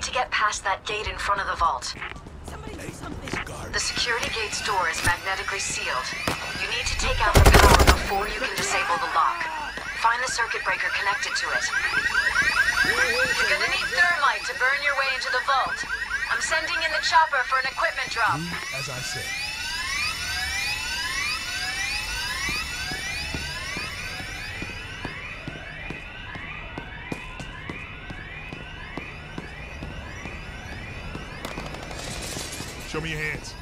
need to get past that gate in front of the vault. The security gate's door is magnetically sealed. You need to take out the power before you can disable the lock. Find the circuit breaker connected to it. You're gonna need thermite to burn your way into the vault. I'm sending in the chopper for an equipment drop. As I said. Show me your hands.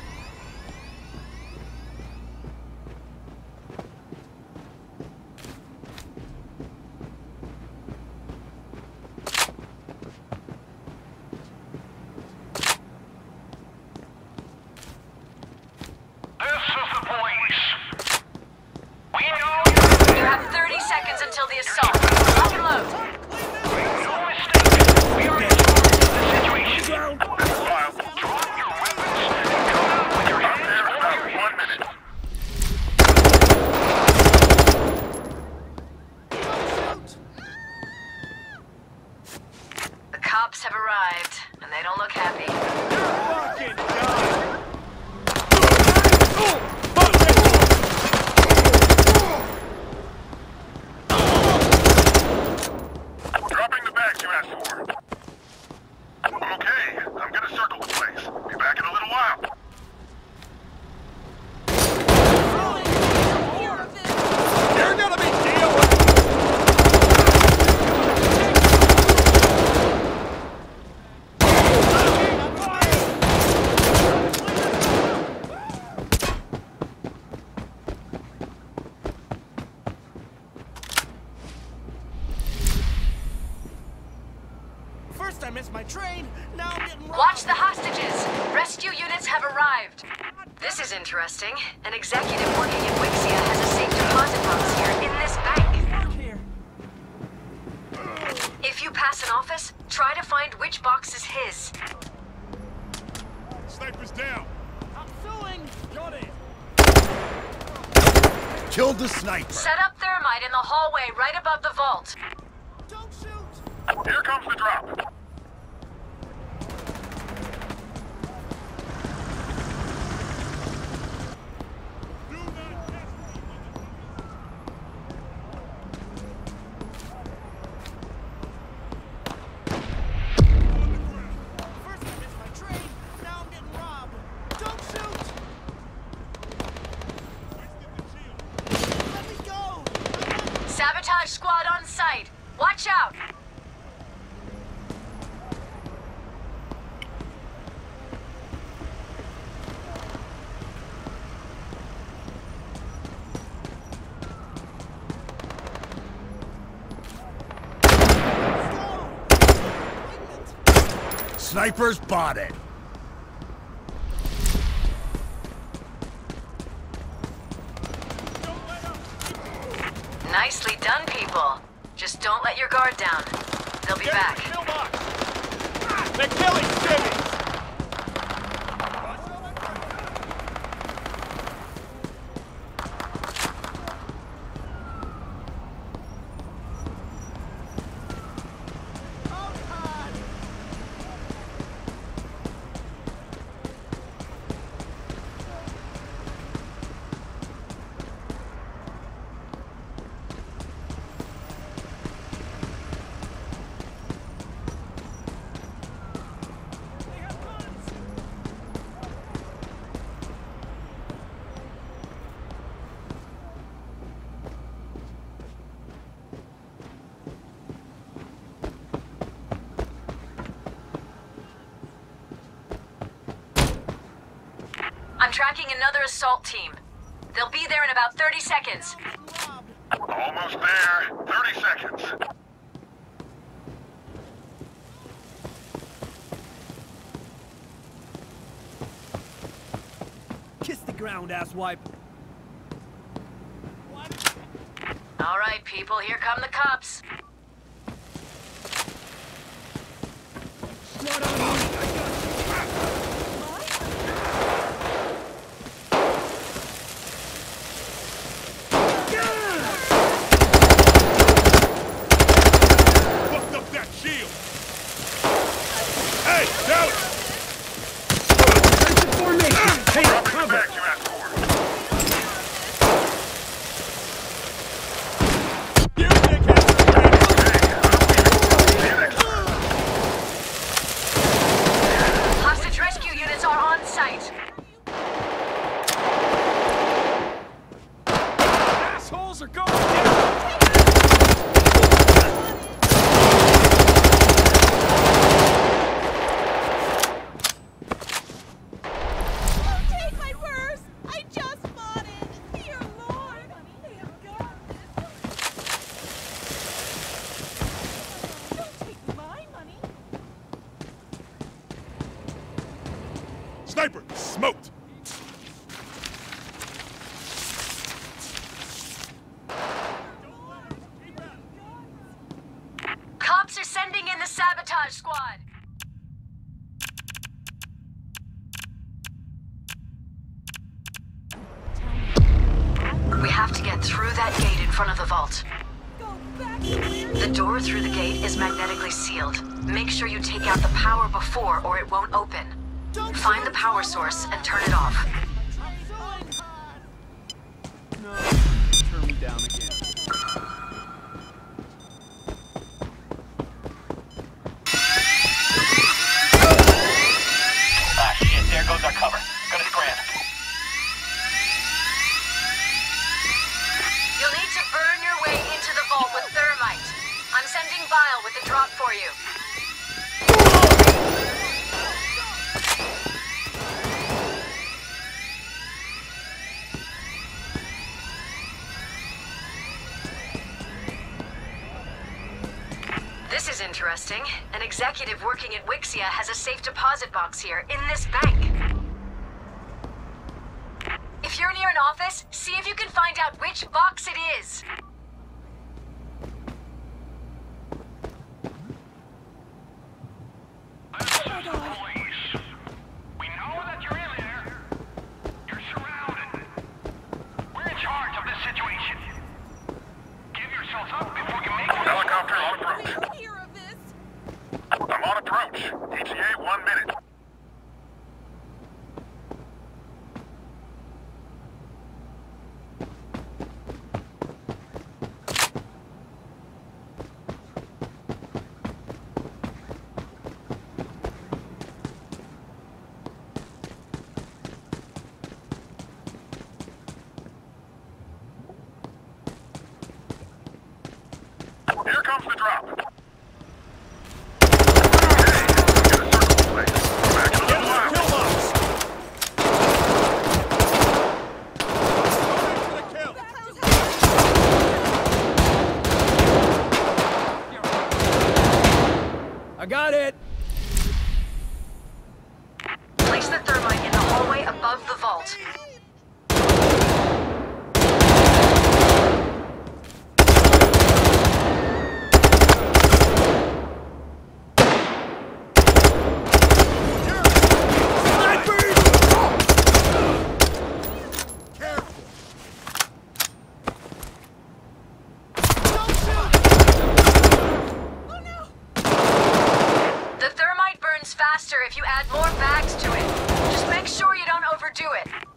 Interesting. An executive working in Wixia has a safe deposit box here in this bank. If you pass an office, try to find which box is his. Sniper's down. I'm suing. Got it. Killed the sniper. Set up thermite in the hallway right above the vault. Don't shoot. Here comes the drop. Sabotage squad on site. Watch out! Snipers spotted. Nicely done, people. Just don't let your guard down. They'll be back. They're killing civvies! I'm tracking another assault team. They'll be there in about 30 seconds. Almost there. 30 seconds. Kiss the ground, asswipe. All right, people. Here come the cops. Sniper! Smoked! Cops are sending in the sabotage squad. We have to get through that gate in front of the vault. The door through the gate is magnetically sealed. Make sure you take out the power before or it won't open. Find the power source and turn it off. No, turn me down again. Ah shit, there goes our cover. Gonna scram. You'll need to burn your way into the vault with thermite. I'm sending Vile with a drop for you. This is interesting. An executive working at Wixia has a safe deposit box here, in this bank. If you're near an office, see if you can find out which box it is. Got it! Place the thermite in the hallway above the vault. Faster if you add more bags to it. Just make sure you don't overdo it.